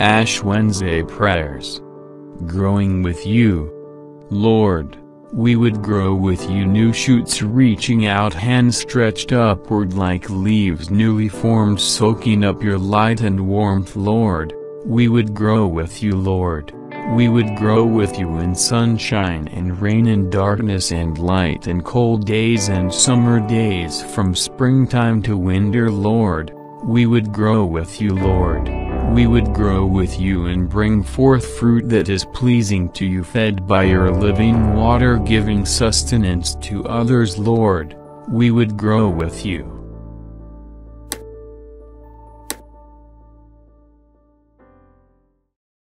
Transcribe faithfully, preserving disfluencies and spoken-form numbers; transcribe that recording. Ash Wednesday prayers. Growing with you. Lord, we would grow with you, new shoots reaching out, hands stretched upward like leaves newly formed, soaking up your light and warmth. Lord, we would grow with you. Lord, we would grow with you in sunshine and rain, in darkness and light, in cold days and summer days, from springtime to winter. Lord, we would grow with you. Lord, we would grow with you and bring forth fruit that is pleasing to you, fed by your living water, giving sustenance to others. Lord, we would grow with you.